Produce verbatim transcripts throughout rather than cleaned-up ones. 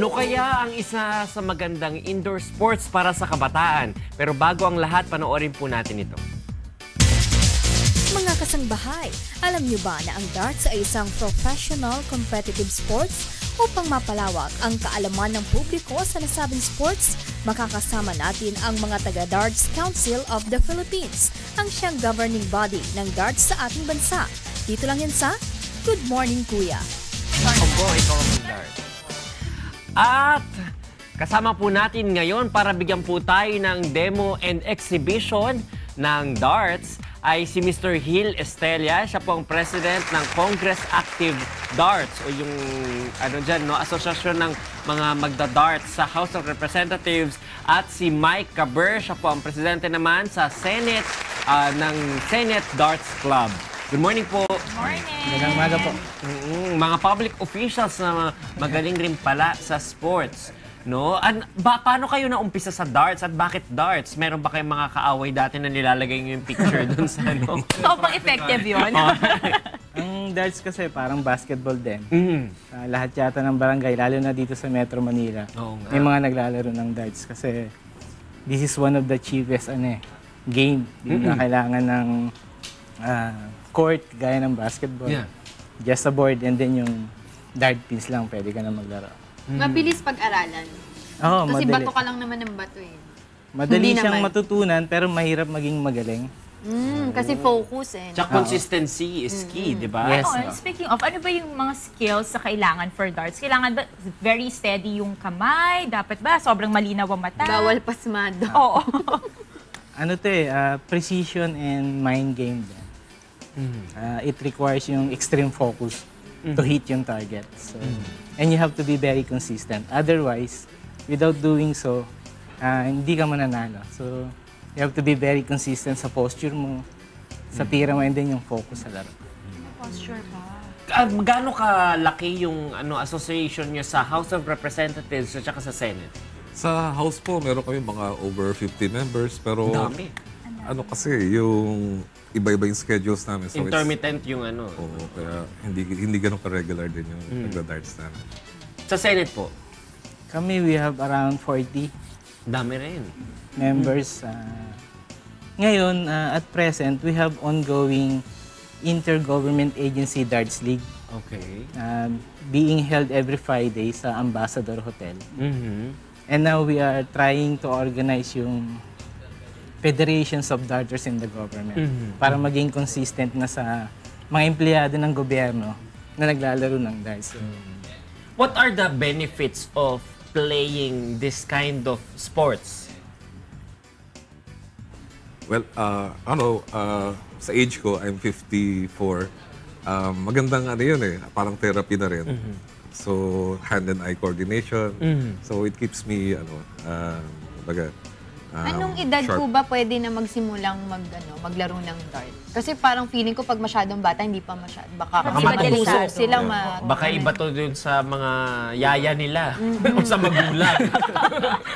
Ano kaya ang isa sa magandang indoor sports para sa kabataan? Pero bago ang lahat, panoorin po natin ito. Mga kasangbahay, alam niyo ba na ang darts ay isang professional competitive sports? Upang mapalawak ang kaalaman ng publiko sa nasabing sports, makakasama natin ang mga taga-Darts Council of the Philippines, ang siyang governing body ng darts sa ating bansa. Dito lang yan sa Good Morning Kuya. At kasama po natin ngayon para bigyan po tayo ng demo and exhibition ng darts ay si Mister Gil Estella. Siya po ang president ng Congress Active Darts o yung ano dyan, no, asosasyon ng mga magda-darts sa House of Representatives. At si Mike Caber, siya po ang presidente naman sa Senate uh, ng Senate Darts Club. Good morning po. Good morning. Magandang umaga po. Mm-hmm. Mga public officials na magaling rin pala sa sports. No? An ba paano kayo naumpisa sa darts at bakit darts? Meron ba kayong mga kaaway dati na nilalagay niyo yung picture doon sa ano? So, pang effective yun. Oh. Ang darts kasi parang basketball din. Mm. Uh, lahat yata ng barangay, lalo na dito sa Metro Manila, oh, may mga naglalaro ng darts kasi this is one of the cheapest ano, eh, game. Hindi mm-hmm. na kailangan ng... Uh, court, gaya ng basketball. Yeah. Just a board and then yung dart pins lang, pwede ka na maglaro. Mm. Mabilis pag-aralan. Oh, kasi madali. Bato ka lang naman ng bato eh. Madali Hindi siyang naman. matutunan pero mahirap maging magaling. Mm, kasi focus eh. Tsaka consistency is key, mm-hmm. di ba? Yes, no? Speaking of, ano ba yung mga skills sa kailangan for darts? Kailangan ba very steady yung kamay? Dapat ba sobrang malinaw ang mata? Bawal pasmado. Oo. Ano to eh, uh, precision and mind game din. Uh, it requires yung extreme focus mm-hmm. to hit yung target. So, mm-hmm. and you have to be very consistent. Otherwise, without doing so, uh, hindi ka mananalo. So, you have to be very consistent sa posture mo, mm-hmm. sa tira mo, and then yung focus sa laro. Ano posture ba? Uh, Gaano kalaki yung ano, association nyo sa House of Representatives at saka sa Senate? Sa House po, meron kami mga over fifty members, pero... Dami. Ano kasi, yung... iba-iba yung schedules namin. So intermittent yung ano. Oo, kaya hindi, hindi ganun ka-regular din yung mm. nagda-darts namin. Sa Senate po? Kami, we have around forty. Dami rin. Members. Mm. Uh, ngayon, uh, at present, we have ongoing Intergovernment Agency Darts League. Okay. Uh, being held every Friday sa Ambassador Hotel. Mm-hmm. And now we are trying to organize yung Federations of Darters in the government mm-hmm. para maging consistent na sa mga empleyado ng gobyerno na naglalaro ng darts. Mm-hmm. What are the benefits of playing this kind of sports? Well, uh, ano, uh, sa age ko, I'm fifty-four. Um, magandang ano yun eh, parang therapy na rin. Mm-hmm. So, hand and eye coordination. Mm-hmm. So, it keeps me, ano, uh, baga, Um, Anong edad sharp. ko ba pwede na magsimulang mag, ano, maglaro ng dart? Kasi parang feeling ko pag masyadong bata, hindi pa masyadong. Baka, baka matutusok sila. Yeah. Mag baka iba to dun sa mga yaya nila. Mm-hmm. O sa magulang.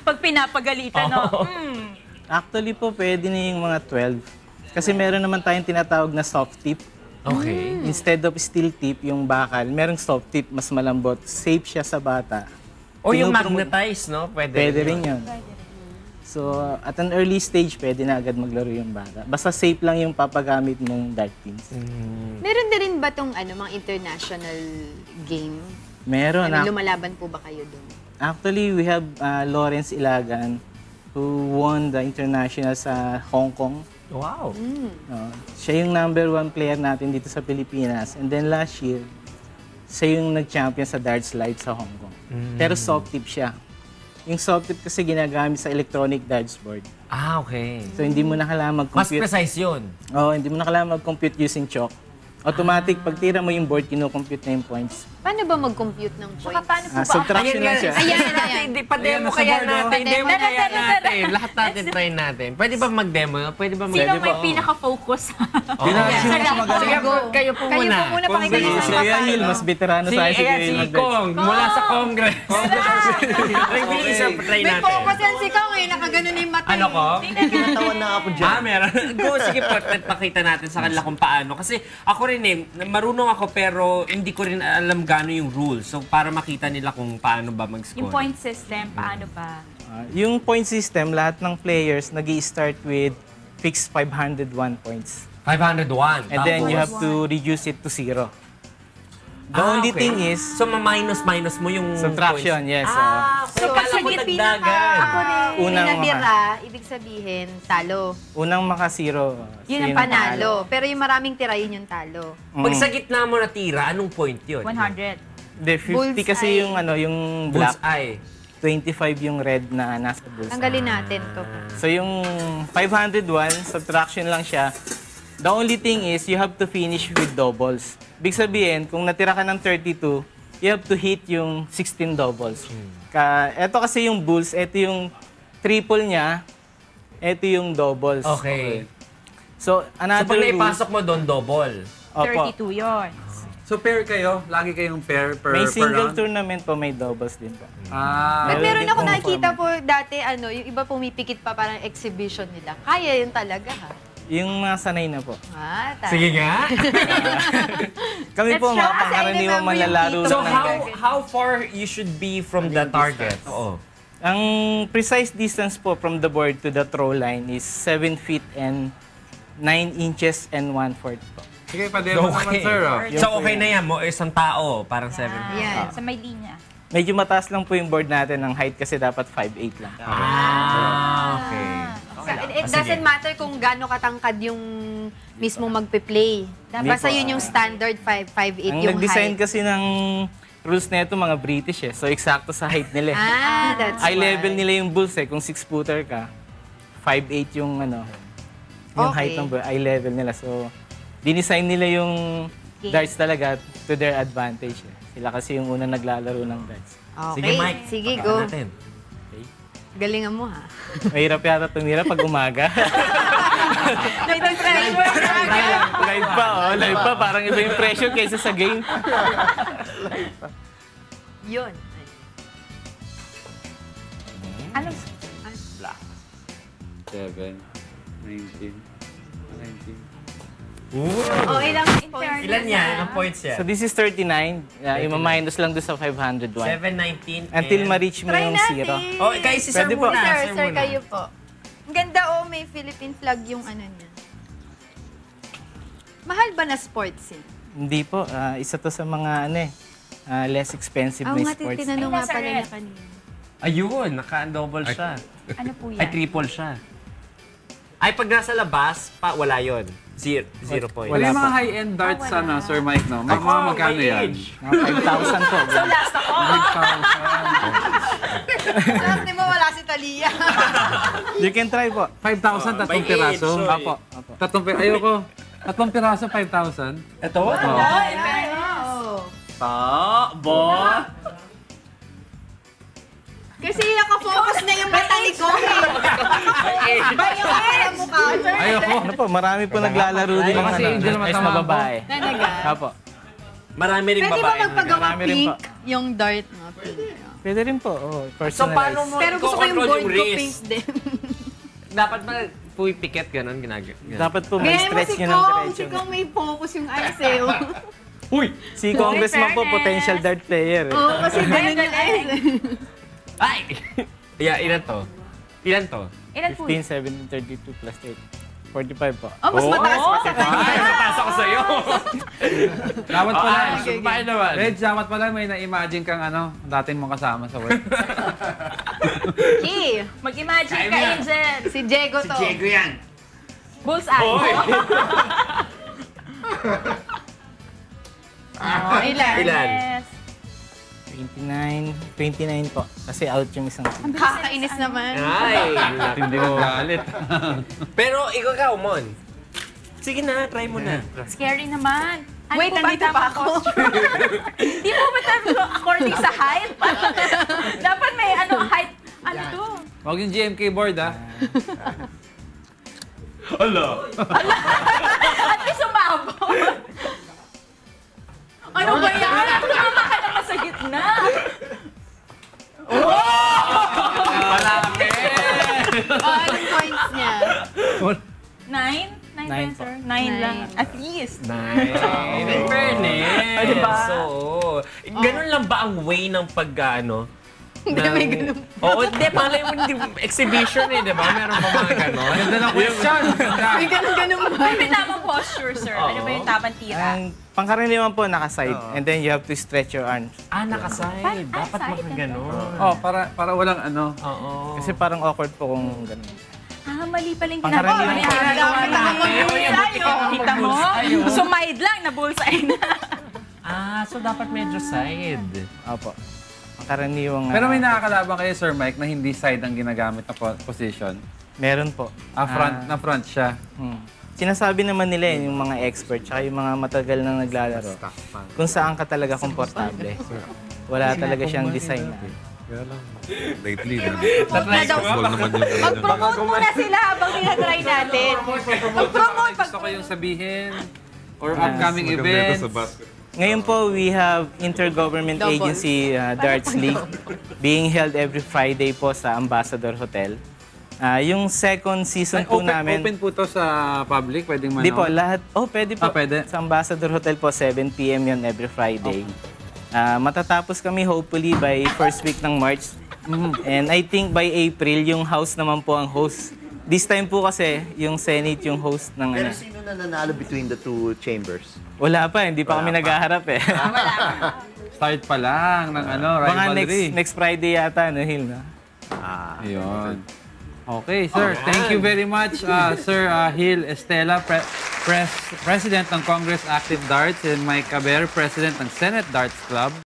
Pag pinapagalitan, oh. no? Mm. Actually po, pwede na yung mga twelve. Kasi meron naman tayong tinatawag na soft tip. Okay. Mm. Instead of steel tip, yung bakal, merong soft tip, mas malambot. Safe siya sa bata. O yung magnetized, no? Pwede, pwede rin yun. Pwede. So, at an early stage, pwede na agad maglaro yung bata. Basta safe lang yung papagamit ng dart pins. Mm. Meron na rin ba itong ano, mga international game? Meron. Ano, lumalaban po ba kayo doon? Actually, we have uh, Lawrence Ilagan who won the international sa Hong Kong. Wow! Mm. Uh, siya yung number one player natin dito sa Pilipinas. And then last year, siya yung nag-champion sa darts live sa Hong Kong. Mm. Pero soft tip siya. Yung soft tip kasi ginagamit sa electronic darts board. Ah, okay. So, hindi mo na kailangan mag-compute. Mas precise yun. Oo, hindi mo na kailangan mag-compute using chalk. Automatic, ah. pagtira mo yung board, kino-compute na yung points. Paano ba mag-compute ng points? Saka paano po ah, ba? Subtraction lang siya. Ayan, ayan. Pa-demo kaya natin. Demo kaya natin. Lahat natin try natin. Pwede ba mag-demo? Pwede ba mag-demo? Sino may pinaka-focus? Sige, kayo po muna. Kayo po muna, pakita niyo sa papa. Si Gil, mas veterano sa I C G. Si Kong, mula sa Congress. May focus yan si Kong eh. Nakaganon yung matay. Ano ko? Natawan na ako dyan. Ah, meron. Go, sige, pakita natin sa kanila kung paano. Kasi ako rin rin eh, marunong ako pero hindi ko rin alam gaano yung rules. So para makita nila kung paano ba mag-score. Yung point system, paano ba? Uh, yung point system, lahat ng players nag-i-start with fixed five hundred one points. five hundred one? And then you have to reduce it to zero. The ah, only okay. thing is... So, ma-minus-minus mo yung... Subtraction, points. Yes. Ah, so, so kasi pinaka-dagan. Ako rin, unang pinabira, ibig sabihin, talo. Unang maka-zero. Yun ang panalo. Panalo. Pero yung maraming tira, yun yung talo. Mm. Pag sa gitna mo na tira, anong point yun? one hundred. De, fifty bullseye. Kasi yung, ano, yung black. Bullseye. twenty-five yung red na nasa bullseye. Tanggalin natin to. So, yung five hundred one, subtraction lang siya. The only thing is, you have to finish with doubles. Ibig sabihin, kung natira ka ng thirty-two, you have to hit yung sixteen doubles. Ka, eto kasi yung bulls, eto yung triple niya, eto yung doubles. Okay. Okay. So, another so, pag naipasok mo doon, double. Opo. thirty-two yun. So, pair kayo? Lagi kayong pair per round? May single tournament po, may doubles din po. Ah. But meron ako nakikita po dati, ano, yung iba pumipikit pa parang exhibition nila. Kaya yun talaga, ha? Yung mga sanay na po. Ah, sige nga. Kami po, mga pangaraniwang malalaro. So, how, how far you should be from the target? Oo. Ang precise distance po from the board to the throw line is seven feet and nine inches and one fourth po. Sige, padero naman, sir. So, okay na yan mo, isang tao, parang seven. Yan, sa may linya. Medyo mataas lang po yung board natin. Ang height kasi dapat five eight lang. Ah, okay. It doesn't matter kung gaano katangkad yung mismo magpe-play. Basta yun yung standard five eight yung height. Ang nag-design kasi ng rules na ito, mga British eh. So, eksakto sa height nila. Ah, that's why. Eye level nila yung bulls eh. Kung six-footer ka, five eight yung ano, yung height ng eye level nila. So, dinesign nila yung darts talaga to their advantage eh. Sila kasi yung unang naglalaro ng darts. Sige, Mike. Sige, go. Galingan mo, ha? Mahirap yata tumira pag umaga. Live pa, oh. Live pa. Parang iba yung pressure kaysa sa game. Yun. Ano? Black. Seven. Nineteen. Nineteen. Oh, ilang points? Ilan yan? Ang points yan? So, this is thirty-nine. Ima-minus lang doon sa five hundred one. seven nineteen. Until ma-reach mo yung zero. Oh, kayo si sir muna. Sir, sir kayo po. Ang ganda, oh, may Philippine flag yung ano niya. Mahal ba na sports eh? Hindi po. Isa to sa mga, ano eh, less expensive na sports. Ako nga, tinanong nga pala niya kanina. Ayun, naka-double siya. Ano po yan? Ay, triple siya. Ay, pag nasa labas, pa, wala yun. Zero, zero points. Wala yung mga high-end darts oh, sana, Sir Mike, no? Mag mga magkano yan? five thousand po. So, last ako. five thousand. Last mo, wala si Talia. You can try po. five thousand, tatlong piraso. Apo. Tatlong piraso. Ayoko. Tatlong piraso, five thousand. Ito? Ito. Ta-bo. Kasi naka-focus na yung mata ni Gohe. Bayo ka na mukha. Ayoko. Ano po, marami po naglalaro din ng mga babae. Nanaga? Apo. Marami rin babae. Pwede ba magpagawa pink yung dart mo? Pwede rin po. Personalized. Pero gusto ko yung board ko pink din. Dapat ba pui-piket gano'n? Dapat po may stretch nyo ng diretso. Si Kong may focus yung eyes eh. Uy! Si Congressman po, potential dart player. Oo, kasi gano'n yung eyes eh. Ay! Yeah, ilan to? Ilan to? Ilan po? fifteen, seventeen, thirty-two plus eight. forty-five po. Oh, mas mataas pa sa kanya. Ay, mataas ako sa'yo. Damat pala. Sumpain naman. Red, damat pala. May na-imagine kang ano, dating mong kasama sa work. Gee, mag-imagine ka, Angel. Si Diego to. Si Diego yan. Bullseye. Ilan? Ilan? twenty-nine, twenty-nine po. Kasi out yung isang... Kakainis naman. Ay! Hindi mo galit. Pero ikaw ka, Umon. Sige na, try mo na. Scary naman. Wait, nandito pa ako. Hindi mo ba tayo according sa height? Dapat may ano height. Ano to? Huwag yung G M K board, ha? Ala! Ala! At may sumabot. Ano ba yan? Tama ka naman sa gitna! Malapit! Anong points niya? Nine? Nine, sir? Nine lang. At yeast. Nice. Oh. In fairness. Diba? So, ganun lang ba ang way ng paggaano? Hindi, may ganun. Oo, hindi. Malay mo, exhibition eh, di ba? Meron pa mga ganun. Ganda ng question. May ganun-ganun ba? May tamang posture, sir. Ano ba yung tamang tira? Ang pangkaraniwan po, nakaside. And then you have to stretch your arms. Ah, nakaside. Dapat magaganon. Oo, para walang ano. Kasi parang awkward po kung ganun. Ah, mali pala yung tinatawag. Pangkaraniwan po, nakaside. Kita mo, sumaid lang, nabulsay na. Ah, so dapat medyo side. Opo. Karaniwang... Pero may nakakalaban kayo, Sir Mike, na hindi side ang ginagamit na position? Meron po. Ah, front, uh, na front siya? Hmm. Sinasabi naman nila yun, yung mga expert, tsaka yung mga matagal na naglalaro. Kung saan ka talaga komportable. Wala talaga siyang design na. Lately, mag-promote muna sila habang tinatry natin. Mag-promote! Gusto ko yung sabihin? Or upcoming events? Ngayon po, we have Intergovernment Agency uh, Darts League being held every Friday po sa Ambassador Hotel. Uh, yung second season po namin... Open po ito sa public? Pwedeng manaw? Hindi po, lahat... Oh, pwede po. Ah, pwede. Sa Ambassador Hotel po, seven p m yun every Friday. Uh, matatapos kami hopefully by first week ng March. Mm. And I think by April, yung house naman po ang host. This time po kasi, yung Senate yung host ng... Pero sino na nanalo between the two chambers? Wala pa, hindi pa wala kami pa naghaharap eh. Ah, wala. Start pa lang ng uh, ano, rivalry. Next, next Friday yata, no, Hil, no? Ah, yun. Okay, sir. Oh, thank you very much, uh, Sir uh, Gil Estella, pre pres President ng Congress Active Darts, and Mike Caber, President ng Senate Darts Club.